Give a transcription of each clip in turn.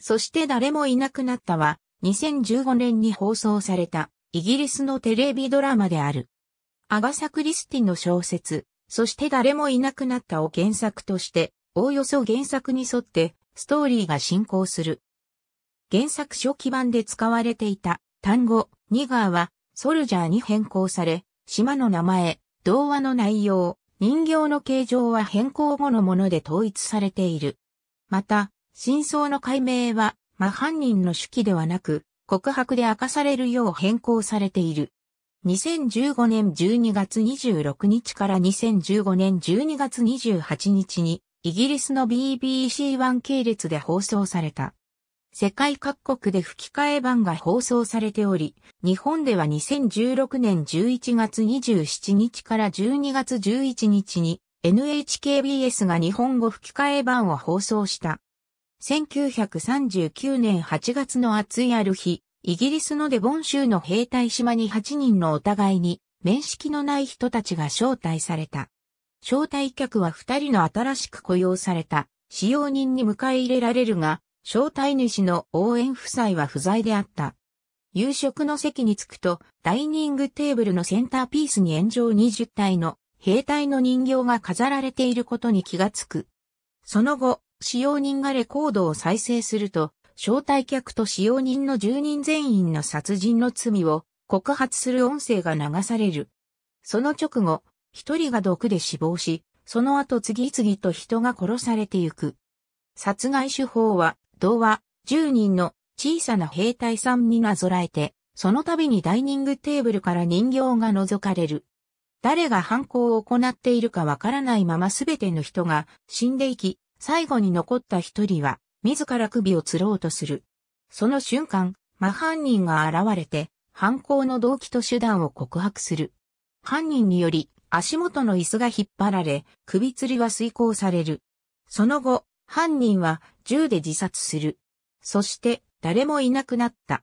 そして誰もいなくなったは、2015年に放送された、イギリスのテレビドラマである。アガサ・クリスティの小説、そして誰もいなくなったを原作として、おおよそ原作に沿って、ストーリーが進行する。原作初期版で使われていた単語、ニガーは、ソルジャーに変更され、島の名前、童話の内容、人形の形状は変更後のもので統一されている。また、真相の解明は、真犯人の手記ではなく、告白で明かされるよう変更されている。2015年12月26日から2015年12月28日に、イギリスの BBC One 系列で放送された。世界各国で吹き替え版が放送されており、日本では2016年11月27日から12月11日に NHK BS が日本語吹き替え版を放送した。1939年8月の暑いある日、イギリスのデボン州の兵隊島に8人のお互いに面識のない人たちが招待された。招待客は2人の新しく雇用された使用人に迎え入れられるが、招待主の応援夫妻は不在であった。夕食の席に着くと、ダイニングテーブルのセンターピースに円状20体の兵隊の人形が飾られていることに気がつく。その後、使用人がレコードを再生すると、招待客と使用人の10人全員の殺人の罪を告発する音声が流される。その直後、1人が毒で死亡し、その後次々と人が殺されてゆく。殺害手法は、童話、10人の小さな兵隊さんになぞらえて、その度にダイニングテーブルから人形が覗かれる。誰が犯行を行っているかわからないまま全ての人が死んでいき、最後に残った一人は自ら首を吊ろうとする。その瞬間、真犯人が現れて、犯行の動機と手段を告白する。犯人により足元の椅子が引っ張られ、首吊りは遂行される。その後、犯人は銃で自殺する。そして誰もいなくなった。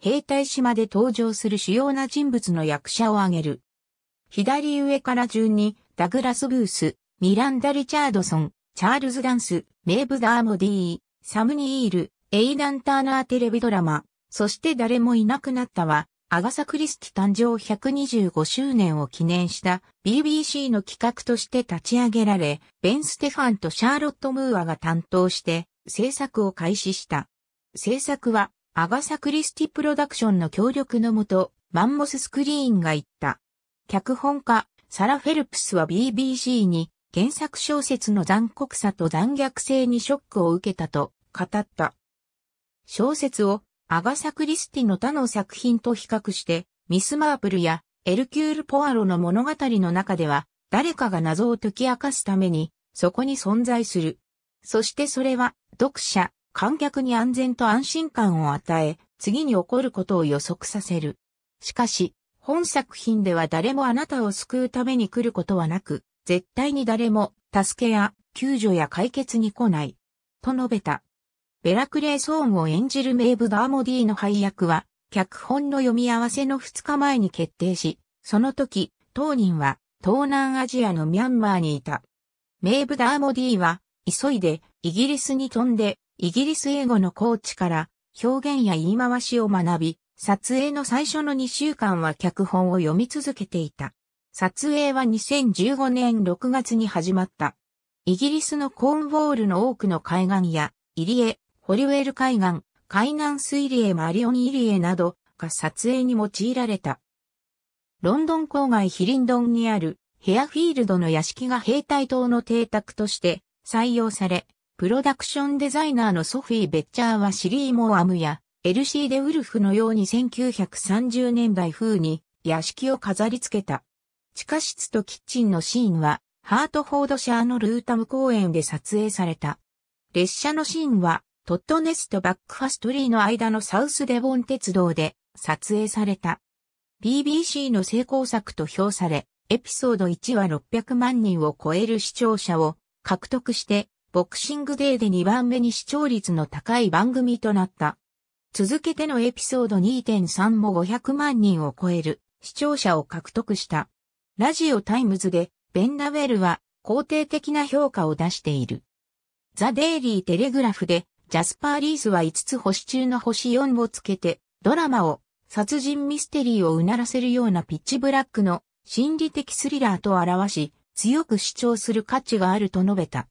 兵隊島で登場する主要な人物の役者を挙げる。左上から順にダグラス・ブース、ミランダ・リチャードソン、チャールズ・ダンス、メーブ・ダーモディー、サム・ニール、エイダン・ターナーテレビドラマ、そして誰もいなくなったは、アガサ・クリスティ誕生125周年を記念した BBC の企画として立ち上げられ、ベン・ステファンとシャーロット・ムーアが担当して制作を開始した。制作はアガサ・クリスティプロダクションの協力のもと、マンモス・スクリーンが行った。脚本家、サラ・フェルプスは BBC に原作小説の残酷さと残虐性にショックを受けたと語った。小説をアガサ・クリスティの他の作品と比較して、ミス・マープルやエルキュール・ポアロの物語の中では、誰かが謎を解き明かすために、そこに存在する。そしてそれは、読者、観客に安全と安心感を与え、次に起こることを予測させる。しかし、本作品では誰もあなたを救うために来ることはなく、絶対に誰も、助けや、救助や解決に来ない。と述べた。ベラ・クレイソーンを演じるメーブ・ダーモディの配役は、脚本の読み合わせの2日前に決定し、その時、当人は東南アジアのミャンマーにいた。メーブ・ダーモディは、急いでイギリスに飛んで、イギリス英語のコーチから表現や言い回しを学び、撮影の最初の2週間は脚本を読み続けていた。撮影は2015年6月に始まった。イギリスのコーンウォールの多くの海岸や、入江、ホリウェル海岸、海南水入江マリオン入江などが撮影に用いられた。ロンドン郊外ヒリンドンにあるヘアフィールドの屋敷が兵隊棟の邸宅として採用され、プロダクションデザイナーのソフィー・ベッチャーはシリー・モアムやエルシー・デ・ウルフのように1930年代風に屋敷を飾り付けた。地下室とキッチンのシーンはハートフォードシャーのルータム公園で撮影された。列車のシーンはトットネスとバックファストリーの間のサウスデボン鉄道で撮影された。BBC の成功作と評され、エピソード1は600万人を超える視聴者を獲得して、ボクシングデーで2番目に視聴率の高い番組となった。続けてのエピソード 2.3 も500万人を超える視聴者を獲得した。ラジオタイムズでベン・ダウェルは肯定的な評価を出している。ザ・デイリー・テレグラフでジャスパー・リースは5つ星中の星4をつけて、ドラマを殺人ミステリーをうならせるようなピッチブラックの心理的スリラーと表し、強く主張する価値があると述べた。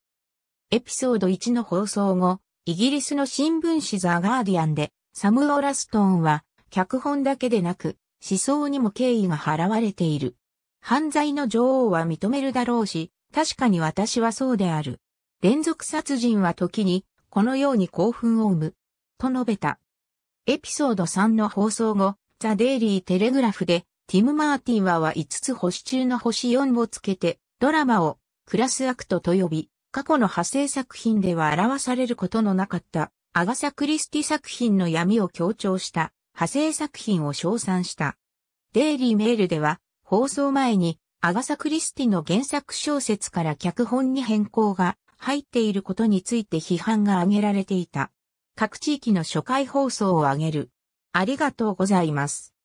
エピソード1の放送後、イギリスの新聞紙ザ・ガーディアンで、サム・オラストンは、脚本だけでなく、思想にも敬意が払われている。犯罪の女王は認めるだろうし、確かに私はそうである。連続殺人は時に、このように興奮を生む。と述べた。エピソード3の放送後、ザ・デイリー・テレグラフで、ティム・マーティンは5つ星中の星4をつけて、ドラマをクラスアクトと呼び、過去の派生作品では表されることのなかった、アガサ・クリスティ作品の闇を強調した。派生作品を称賛した。デイリーメールでは、放送前に、アガサ・クリスティの原作小説から脚本に変更が入っていることについて批判が挙げられていた。各地域の初回放送を挙げる。ありがとうございます。